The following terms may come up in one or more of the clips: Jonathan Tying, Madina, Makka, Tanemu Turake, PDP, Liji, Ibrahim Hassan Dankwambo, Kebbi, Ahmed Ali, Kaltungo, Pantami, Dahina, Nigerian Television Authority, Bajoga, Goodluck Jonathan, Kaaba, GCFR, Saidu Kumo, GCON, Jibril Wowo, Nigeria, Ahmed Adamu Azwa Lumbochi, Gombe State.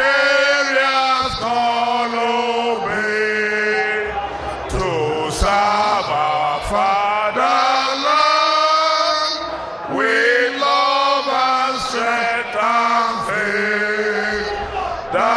Nigeria's call obey to serve our fatherland with love and strength and faith. The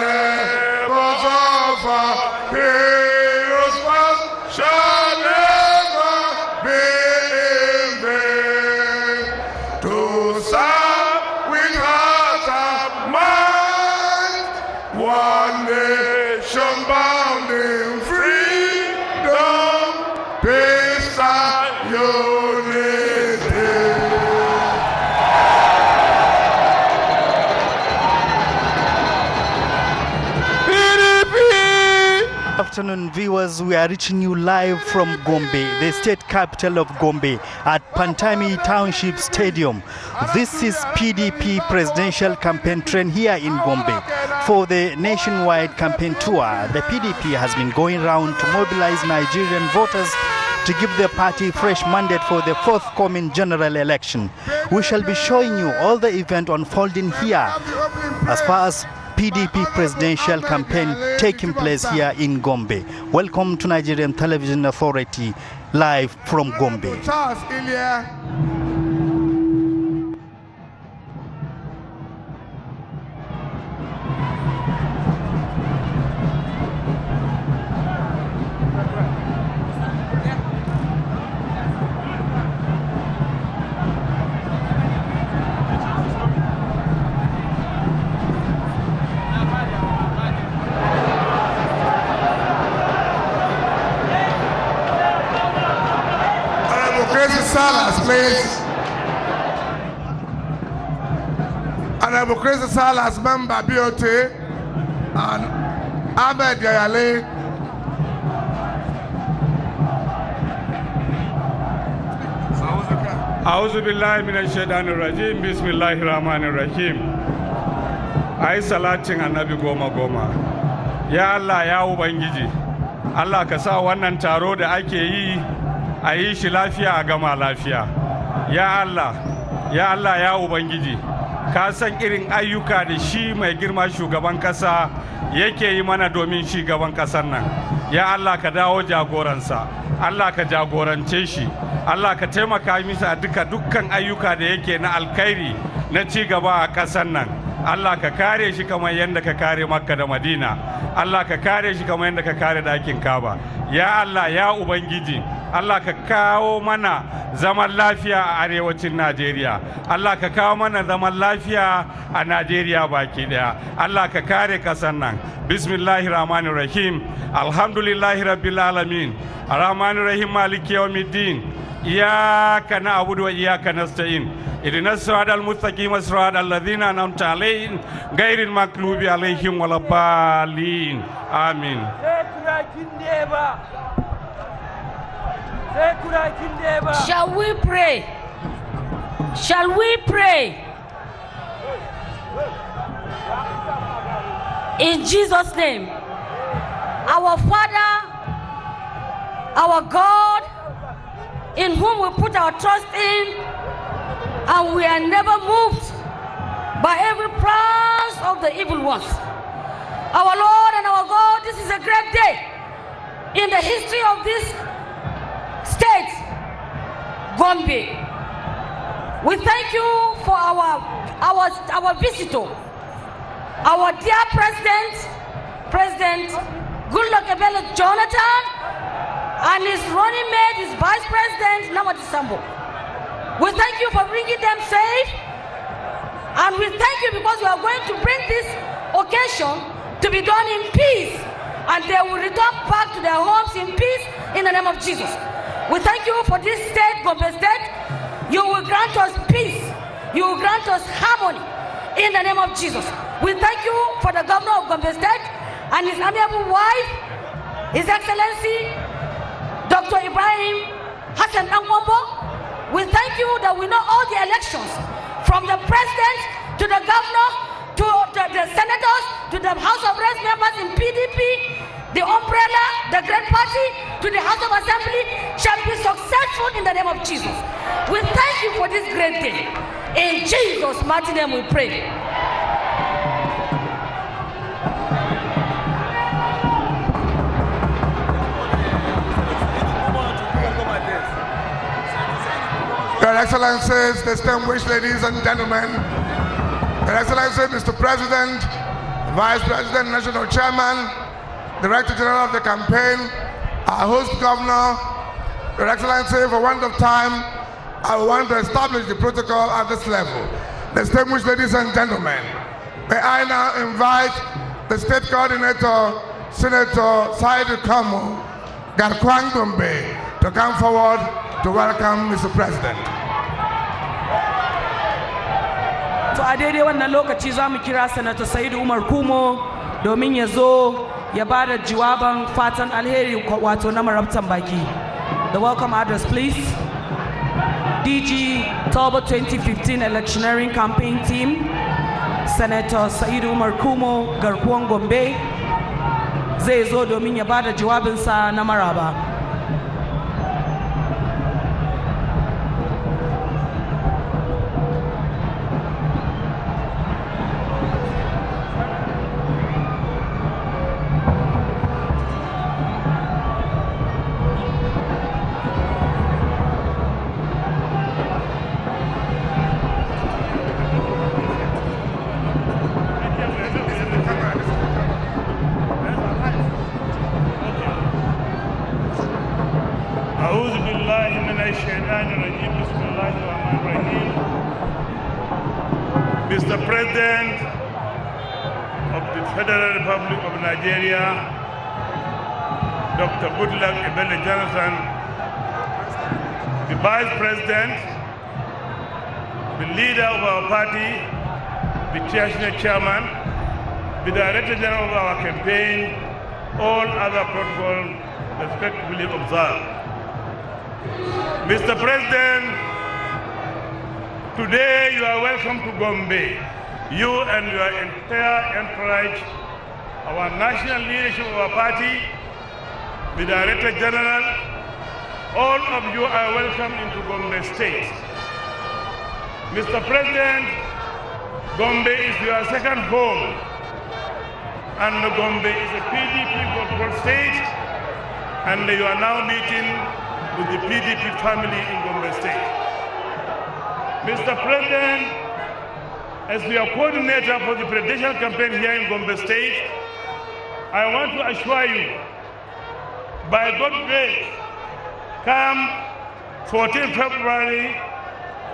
labors of our heroes past shall never be in vain. To serve with heart and mind, one nation bound in freedom, peace and unity. Afternoon viewers, we are reaching you live from Gombe, the state capital of Gombe, at Pantami Township Stadium. This is PDP presidential campaign train here in Gombe. For the nationwide campaign tour, the PDP has been going around to mobilize Nigerian voters to give the party fresh mandate for the forthcoming general election. We shall be showing you all the event unfolding here as far as PDP presidential campaign taking place here in Gombe. Welcome to Nigerian Television Authority, live from Gombe. Honorable Crazy Salas, member BOT, and Ahmed Ali, A'udhu billahi minash shaitanir rajeem, bismillahir rahmanir rahim. Ai salatin annabi goma goma. Ya Allah, ya Ubangiji, Allah ka sa wannan taro da ake yi a yi shi lafiya a gama lafiya. Ya Allah, ya Allah, ya Ubangiji, ka san irin ayyuka da shi mai girma shugaban kasa yake yi mana domin shi gaban kasar nan. Ya Allah, ka dawo jagoransa, Allah ka jagorance shi, Allah ka taimaka masa a dukkan ayyuka da yake na alkhairi na ci gaba a kasar nan. Allah ka kare shi kamar yadda ka kare Makka da Madina, Allah ka kare shi kamar yadda ka kare dakin Kaaba. Ya Allah, ya Ubangiji, Allah ka kawo mana zaman lafiya a arewacin Najeriya, Allah ka kawo mana zaman lafiya a Najeriya baki daya, Allah ka kare kasan nan. Bismillahir Rahmanir Rahim. Alhamdulillahi Rabbil Alamin. Arrahmanir Rahim, Maliki Yawmiddin. Iyyaka na'budu wa iyyaka nasta'in. Ihdinas siratal mustaqim, siratal ladzina an'amta alaihim, ghairil maghdubi alaihim waladdallin. Amin. Shall we pray? Shall we pray? In Jesus' name. Our Father, our God, in whom we put our trust in, and we are never moved by every plans of the evil ones. Our Lord and our God, this is a great day in the history of this state, Gombe. We thank you for our visitor, our dear President Goodluck Jonathan, and his running mate, his Vice President Namadi Sambo. We thank you for bringing them safe, and we thank you because you are going to bring this occasion to be done in peace, and they will return back to their homes in peace in the name of Jesus. We thank you for this state, Gombe State. You will grant us peace. You will grant us harmony in the name of Jesus. We thank you for the governor of Gombe State and his amiable wife, His Excellency, Dr. Ibrahim Hassan Dankwambo. We thank you that we know all the elections, from the president to the governor, to the senators, to the House of Reps members in PDP, the umbrella, the great party, to the House of Assembly, shall be successful in the name of Jesus. We thank you for this great day. In Jesus' mighty name we pray. Excellencies, distinguished ladies and gentlemen, Your Excellency, Mr. President, Vice President, National Chairman, Director General of the campaign, our host governor, Your Excellency, for want of time, I want to establish the protocol at this level. Distinguished ladies and gentlemen, may I now invite the State Coordinator, Senator Saidu Kumo, Gombe, to come forward to welcome Mr. President. To a daidai wannan lokaci za mu kira Senator Saidu Kumo domin ya zo ya ba da jawaban fatan alheri wato na marabtan baki. The welcome address, please. DG Toba 2015 electioneering campaign team, Senator Saidu Kumo garkuwan Gombe zai zo domin ya ba da jawabinsa na maraba. Mr. President of the Federal Republic of Nigeria, Dr. Goodluck Jonathan, the Vice President, the leader of our party, the Chairman, the Director General of our campaign, all other protocols respectfully observed. Mr. President, today you are welcome to Gombe, you and your entire entourage, our national leadership of our party, the Director General, all of you are welcome into Gombe State. Mr. President, Gombe is your second home, and Gombe is a PDP controlled state, and you are now meeting with the PDP family in Gombe State. Mr. President, as your coordinator for the presidential campaign here in Gombe State, I want to assure you, by God's grace, come 14 February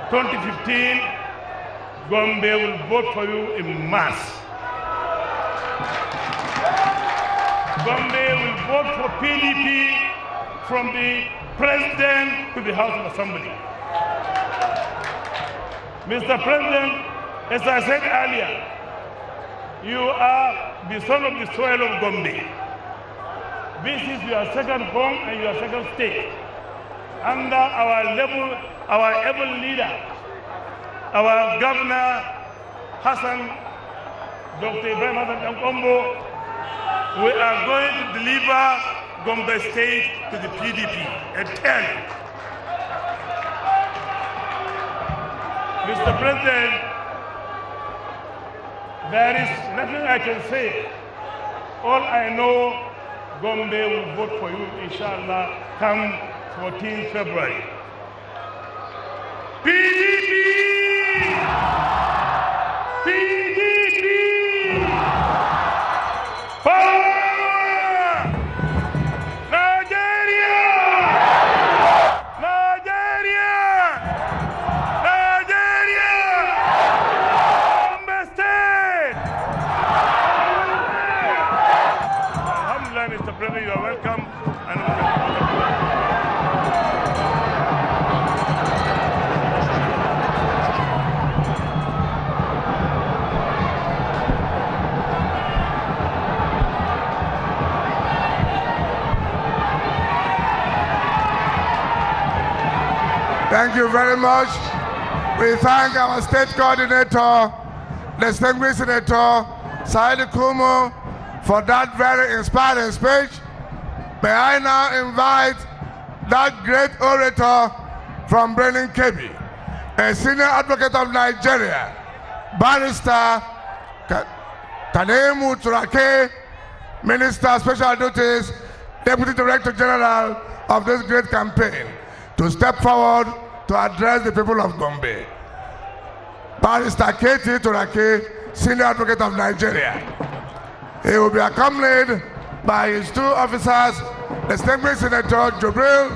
2015, Gombe will vote for you in mass. Gombe will vote for PDP from the President to the House of Assembly. Mr. President, as I said earlier, you are the son of the soil of Gombe. This is your second home and your second state. Under our able leader, our governor, Dr. Ibrahim Hassan Dankwambo, we are going to deliver Gombe State to the PDP at 10. Mr. President, there is nothing I can say. All I know, Gombe will vote for you, inshallah, come 14 February. PDP! PDP! Power! Thank you very much. We thank our state coordinator, distinguished Senator Saidu Kumo, for that very inspiring speech. May I now invite that great orator from Benin Kebbi, a senior advocate of Nigeria, Barrister Tanemu Turake, Minister of Special Duties, Deputy Director General of this great campaign, to step forward to address the people of Gombe. Barrister K.T. Turake, Senior Advocate of Nigeria. He will be accompanied by his two officers, Distinguished Senator Jibril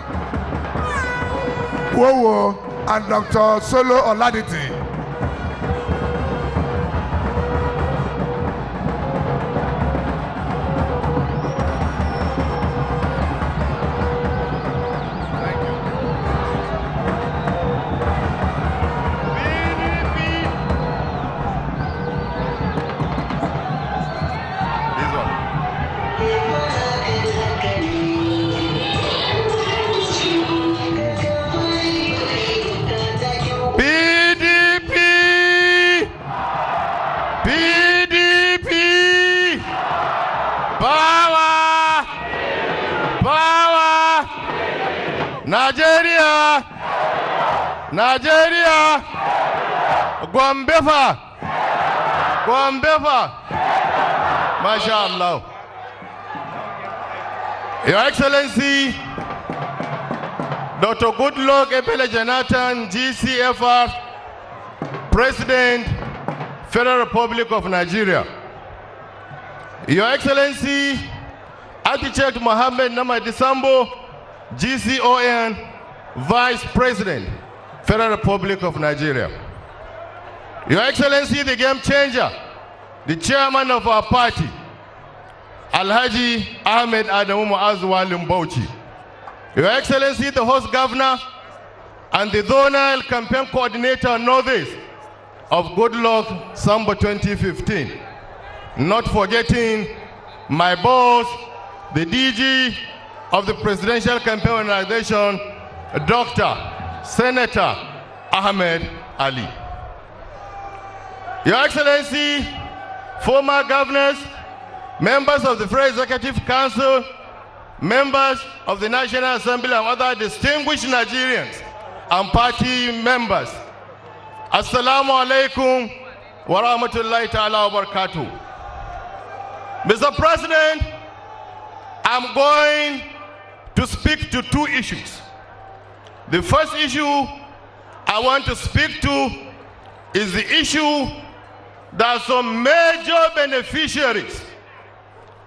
Wowo and Dr. Solo Oladiti. Nigeria, Gombefa, Gombefa, mashallah. Your Excellency, Dr. Goodluck Jonathan, GCFR, President, Federal Republic of Nigeria. Your Excellency, Architect Namadi Sambo, GCON, Vice President, Federal Republic of Nigeria. Your Excellency, the game changer, the chairman of our party, Alhaji Ahmed Adamu Azwa Lumbochi. Your Excellency, the host governor and the zonal campaign coordinator northeast of Goodluck Sambo 2015. Not forgetting my boss, the DG of the Presidential Campaign Organization, Dr. Senator Ahmed Ali. Your Excellency, former governors, members of the Federal Executive Council, members of the National Assembly and other distinguished Nigerians and party members, Assalamu alaikum wa rahmatullahi ta'ala wa barakatuh. Mr. President, I'm going to speak to two issues. The first issue I want to speak to is the issue that some major beneficiaries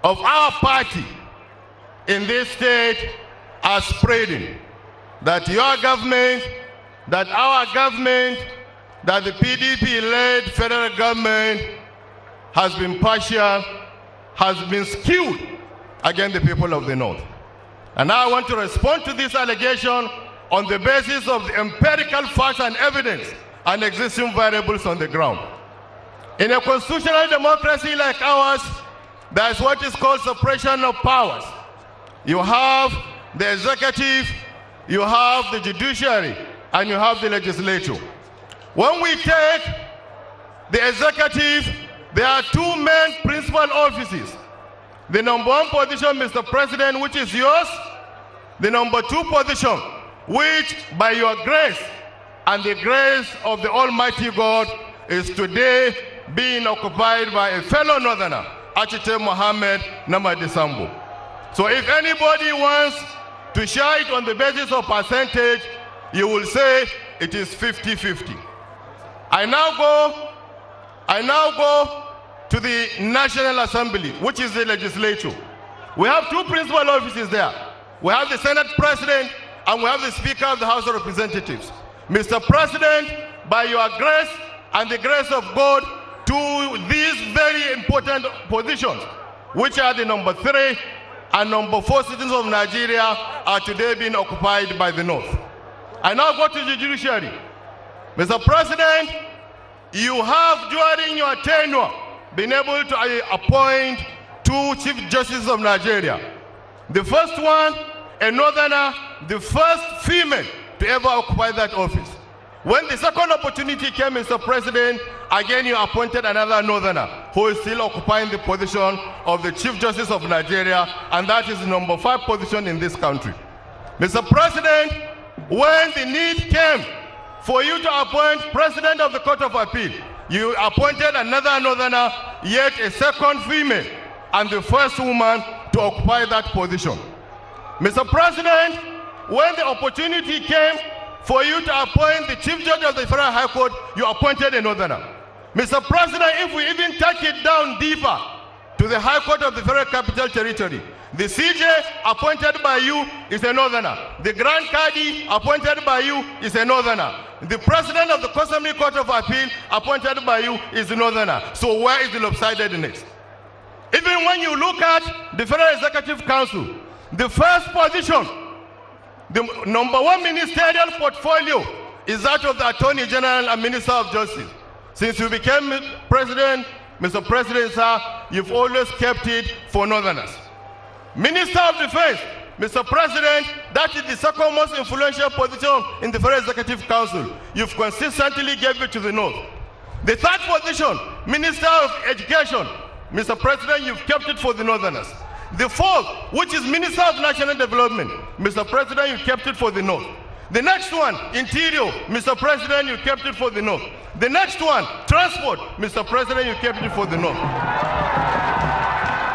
of our party in this state are spreading. That your government, that our government, that the PDP-led federal government has been partial, has been skewed against the people of the North. And I want to respond to this allegation on the basis of the empirical facts and evidence and existing variables on the ground. In a constitutional democracy like ours, there is what is called separation of powers. You have the executive, you have the judiciary, and you have the legislature. When we take the executive, there are two main principal offices. The number one position, Mr. President, which is yours, the number two position, which by your grace and the grace of the Almighty God is today being occupied by a fellow northerner, Architect Mohammed Namadi Sambo. So if anybody wants to share it on the basis of percentage, you will say it is 50-50. I now go to the National Assembly, which is the legislature. We have two principal offices there. We have the Senate President, and we have the Speaker of the House of Representatives. Mr. President, by your grace and the grace of God, to these very important positions, which are the number three and number four citizens of Nigeria, are today being occupied by the North. I now go to the judiciary. Mr. President, you have, during your tenure, been able to appoint two Chief Justices of Nigeria. The first one, a northerner, the first female to ever occupy that office. When the second opportunity came, Mr. President, again you appointed another northerner who is still occupying the position of the Chief Justice of Nigeria, and that is the number five position in this country. Mr. President, when the need came for you to appoint President of the Court of Appeal, you appointed another northerner, yet a second female, and the first woman to occupy that position. Mr. President, when the opportunity came for you to appoint the Chief Judge of the Federal High Court, you appointed a northerner. Mr. President, if we even take it down deeper to the High Court of the Federal Capital Territory, the CJ appointed by you is a northerner. The Grand Cadi appointed by you is a northerner. The President of the Customary Court of Appeal appointed by you is a northerner. So where is the lopsidedness? Even when you look at the Federal Executive Council, the first position, the number one ministerial portfolio is that of the Attorney General and Minister of Justice. Since you became President, Mr. President, sir, you've always kept it for northerners. Minister of Defense, Mr. President, that is the second most influential position in the Federal Executive Council. You've consistently given it to the north. The third position, Minister of Education, Mr. President, you've kept it for the northerners. The fourth, which is Minister of National Development, Mr. President, you kept it for the north. The next one, Interior, Mr. President, you kept it for the north. The next one, Transport, Mr. President, you kept it for the north.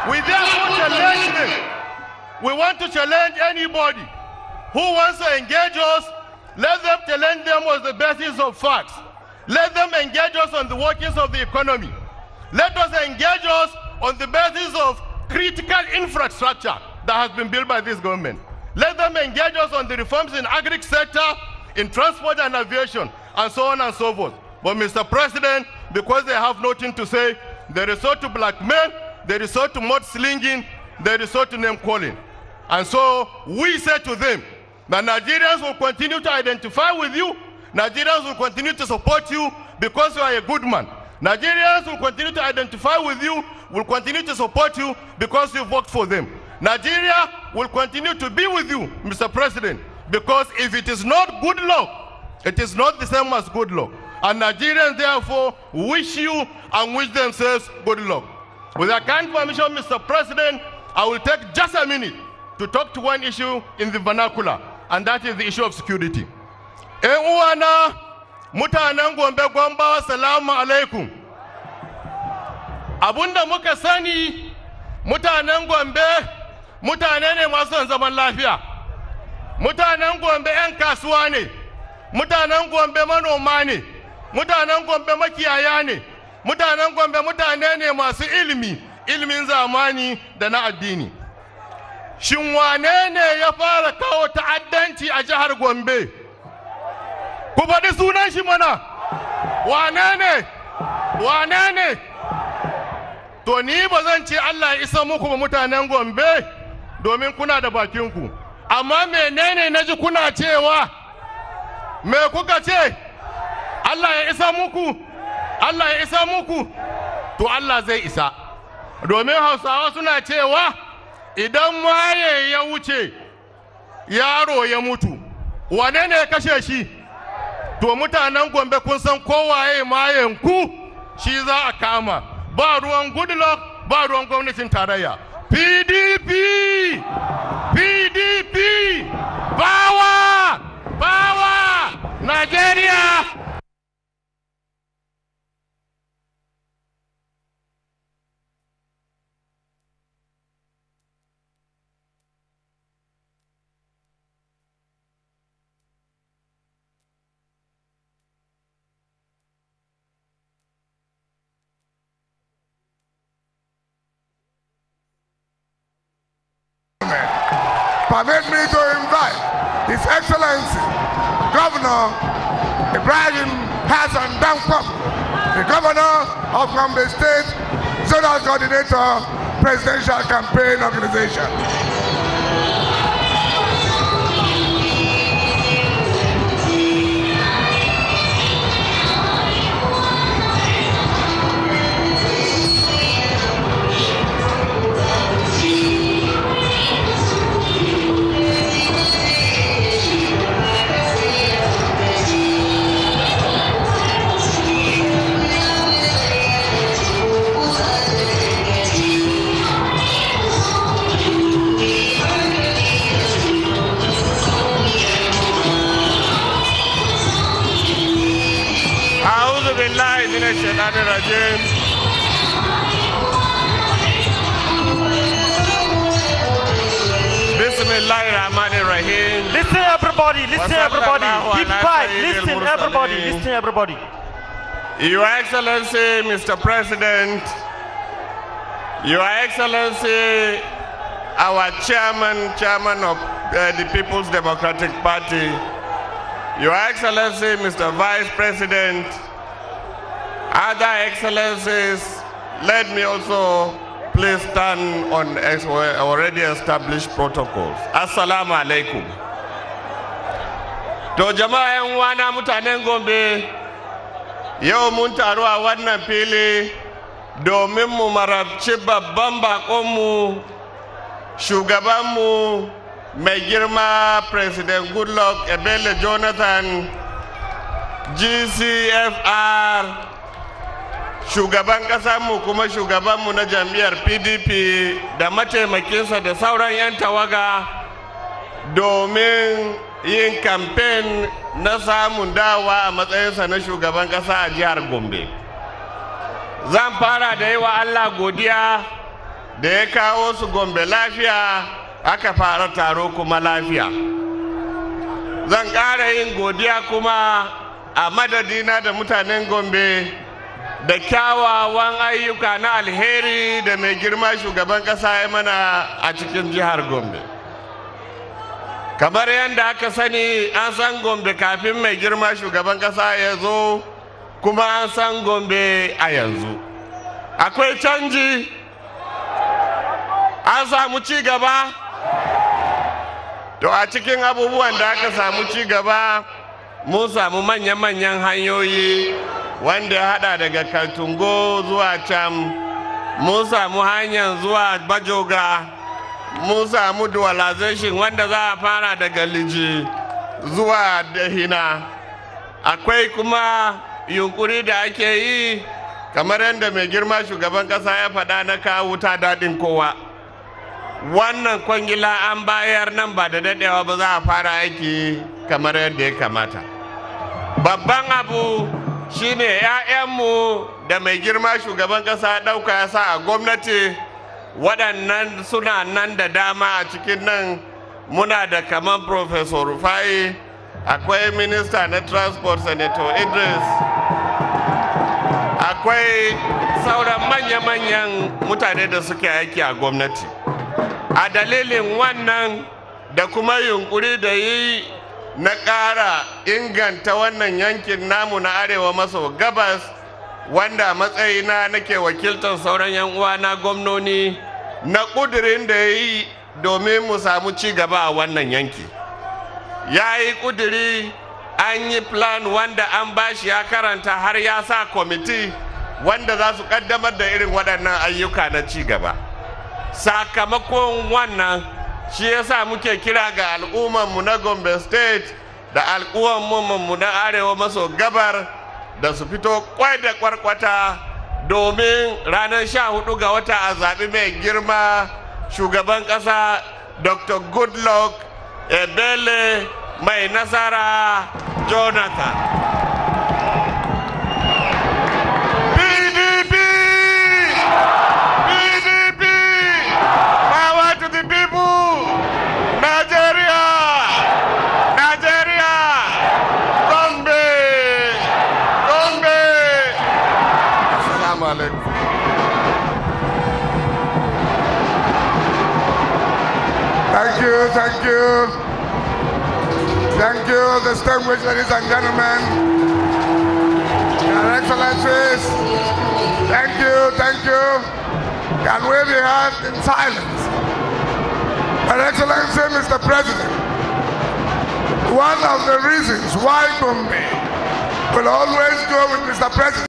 We therefore challenge them. We want to challenge anybody who wants to engage us. Let them challenge them on the basis of facts. Let them engage us on the workings of the economy. Let us engage us on the basis of critical infrastructure that has been built by this government. Let them engage us on the reforms in agri sector, in transport and aviation, and so on and so forth. But Mr. President, because they have nothing to say, they resort to blackmail, they resort to mudslinging, they resort to name calling. And so we say to them that Nigerians will continue to identify with you, Nigerians will continue to support you because you are a good man. Nigerians will continue to identify with you, will continue to support you because you worked for them. Nigeria will continue to be with you, Mr. President, because if it is not good luck, it is not the same as good luck. And Nigerians, therefore, wish you and wish themselves good luck. With your kind permission, Mr. President, I will take just a minute to talk to one issue in the vernacular, and that is the issue of security. Mutanen Gombe Gombawa, salamu alaikum. Abunda muka sani mutanen Gombe mutane ne masu son zaman lafiya. Mutanen Gombe yan kasuwa ne. Mutanen Gombe manoma ne. Mutanen Gombe makiyaya ne. Mutanen Gombe mutane ne masu ilimi, ilimin zamani da na addini. Shin wane ne ya fara kawo ta'addanci a jihar Gombe? Ku faɗi sunan shi mana. Wane ne? Wane ne? To ni ba zan ce Allah ya isa muku ba mutanen Gombe domin kuna da bakin ku. Amma menene naji kuna cewa? Me kuka ce? Allah ya isa muku. Allah ya isa muku. To Allah zai isa. Domin Hausawa suna cewa idan maye ya wuce yaro ya mutu. Wane ne ya kashe shi? To mutanen Gombe kun san kowaye mayanku shi za a kama ba ruwan Goodluck ba ruwan gwamnatin tarayya. PDP PDP power power Nigeria. Permit me to invite His Excellency Governor Ibrahim Hassan Dankwambo, the Governor of Gombe State, Zonal Coordinator, Presidential Campaign Organization. Bismillahirrahmanirrahim. Listen. everybody, listen everybody. Keep quiet, listen everybody, listen everybody. Your Excellency, Mr. President, Your Excellency, our Chairman of the People's Democratic Party, Your Excellency, Mr. Vice President, other Excellencies, let me also please stand on already established protocols. Assalamu alaikum. To jama'a yan wana mutanen Gombe, yau mun taru a wannan fili domin mu marabci babban bakon mu, shugaban mu mai girma President Goodluck Jonathan, GCFR, shugaban kasar mu kuma shugaban mu na jam'iyyar PDP da mataimakinsa da sauran yan tawaga domin yin campaign na samun dawa a matsayinsa na shugaban kasa a jihar Gombe. Zan fara da yawa Allah godiya da ya kawo su Gombe lafiya aka fara taro kuma lafiya. Zan ƙara yin godiya kuma a madadina da mutanen Gombe da kyawawan ayyuka na alheri da mai girma shugaban kasa ya mana a cikin jihar Gombe. Kamar yanda aka sani an san Gombe kafin mai girma shugaban kasa ya zo kuma an san Gombe a yanzu. Akwai canji? An samu ci gaba? To a cikin abubuwan da aka samu ci gaba mun samu manyan hanyoyi wanda hada daga Kaltungo zuwa Cham, mun samu hanyar zuwa Bajoga, mun samu dualization wanda za a fara daga Liji zuwa Dahina. Akwai kuma yunkuri da ake yi kamar yanda mai girma shugaban kasa ya faɗa na kawo ta dadin kowa. Wannan kwangila an bayar nan ba da dadewa ba za a fara aiki kamar yanda ya kamata. Babban abu shine ƴaƴanmu da mai girma shugaban kasa dauka ya sa a gwamnati waɗannan suna nan da dama a cikin nan muna da kaman Professor Rufai, akwai Minister na Transport Senator Idris, akwai sauran manyan mutane da suke aiki a gwamnati. A dalilin wannan da kuma yunkuri da yi na ƙara inganta wannan yankin namu na arewa maso gabas wanda matsayina nake wakiltar sauran yan uwa na gwamnoni na kudirin da yi domin mu samu ci gaba a wannan yanki. Yayi kudiri an yi plan wanda an bashi ya karanta har ya sa committee wanda za su kaddamar da irin waɗannan ayyuka na ci gaba. Sakamakon wannan shi yasa muke kira ga al'umman mu na Gombe State da al'umman mu na arewa maso gabar da su fito kwai da kwarkwata domin ranar 14 ga wata a zabi mai girma shugaban kasa Dr. Goodluck Ebele mai nasara Jonathan. Thank you. Thank you, distinguished ladies and gentlemen, Your Excellencies. Thank you, thank you. Can we be heard in silence? Your Excellency, Mr. President, one of the reasons why Gombe will always go with Mr. President